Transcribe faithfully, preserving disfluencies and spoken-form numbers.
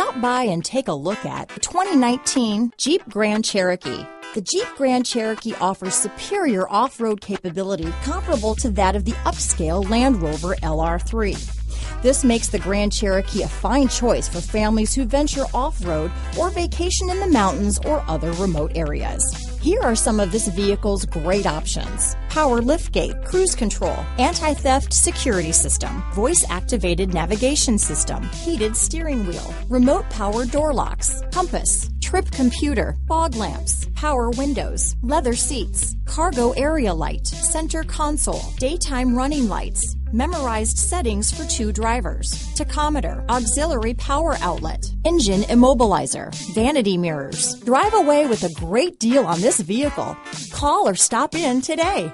Stop by and take a look at the twenty nineteen Jeep Grand Cherokee. The Jeep Grand Cherokee offers superior off-road capability comparable to that of the upscale Land Rover L R three. This makes the Grand Cherokee a fine choice for families who venture off-road or vacation in the mountains or other remote areas. Here are some of this vehicle's great options: power liftgate, cruise control, anti-theft security system, voice-activated navigation system, heated steering wheel, remote power door locks, compass, trip computer, fog lamps, power windows, leather seats, cargo area light, center console, daytime running lights, memorized settings for two drivers, tachometer, auxiliary power outlet, engine immobilizer, vanity mirrors. Drive away with a great deal on this vehicle. Call or stop in today.